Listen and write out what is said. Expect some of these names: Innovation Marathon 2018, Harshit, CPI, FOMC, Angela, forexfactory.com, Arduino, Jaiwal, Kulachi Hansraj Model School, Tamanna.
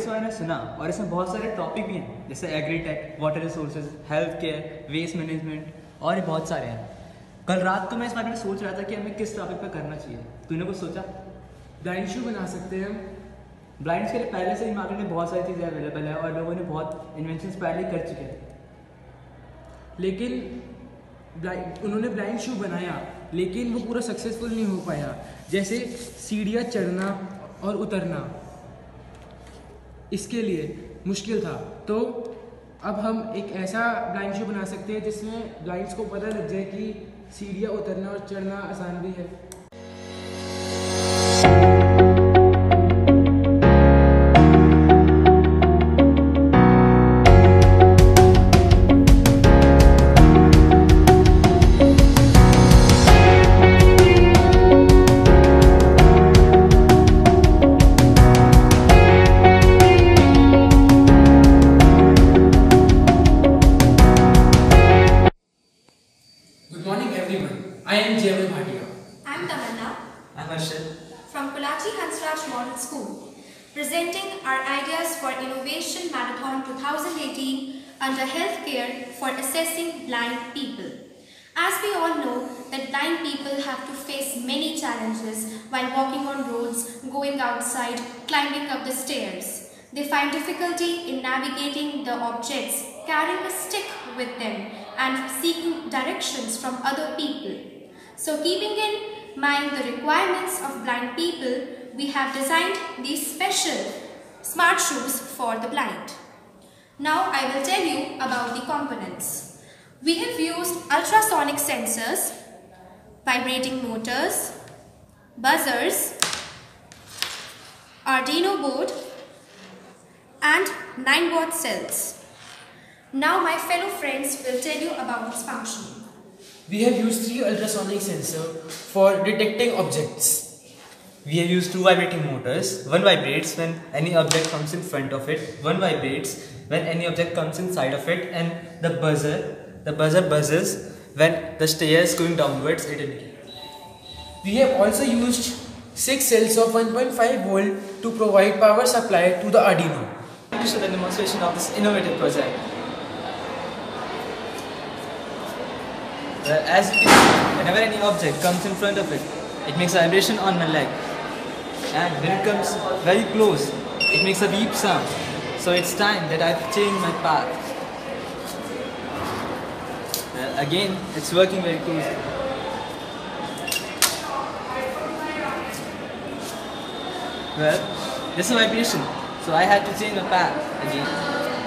इस बारे में सुना और इसमें बहुत सारे टॉपिक भी हैं जैसे agritech, water resources, health care, waste management और बहुत सारे हैं। कल रात को मैं इस बारे में सोच रहा था कि हमें किस टॉपिक पर करना चाहिए। तूने कुछ सोचा? ब्लाइंड शू बना सकते हैं हम। ब्लाइंड्स के लिए पहले से ही मार्केट में बहुत सारी चीज़ें अवेलेबल है और लोगों ने बहुत इन्वेंशन पहले ही कर चुके हैं, लेकिन उन्होंने ब्लाइंड शू बनाया लेकिन वो पूरा सक्सेसफुल नहीं हो पाया। जैसे सीढ़ियाँ चढ़ना और उतरना इसके लिए मुश्किल था, तो अब हम एक ऐसा ब्लाइंड शू बना सकते हैं जिसमें ब्लाइंड्स को पता लग जाए कि सीढ़ियाँ उतरना और चढ़ना आसान भी है। I am Jaiwal. I am Tamanna. I am Harshit. From Kulachi Hansraj Model School, presenting our ideas for Innovation Marathon 2018 under healthcare for assessing blind people. As we all know that blind people have to face many challenges while walking on roads, going outside, climbing up the stairs. They find difficulty in navigating the objects, carrying a stick with them, and seeking directions from other people. So keeping in mind the requirements of blind people, we have designed these special smart shoes for the blind. Now I will tell you about the components. We have used ultrasonic sensors, vibrating motors, buzzers, Arduino board and 9 watt cells. Now my fellow friends will tell you about its function. We have used 3 ultrasonic sensors for detecting objects. We have used 2 vibrating motors. One vibrates when any object comes in front of it. One vibrates when any object comes inside of it. And the buzzer buzzes when the stairs going downwards it indicates. We have also used 6 cells of 1.5 volt to provide power supply to the Arduino. This is the demonstration of this innovative project. As you can see, whenever any object comes in front of it, it makes a vibration on my leg, and when it comes very close, it makes a beep sound. So it's time that I've changed my path. Again, it's working very closely. Well, this is vibration, so I had to change my path again.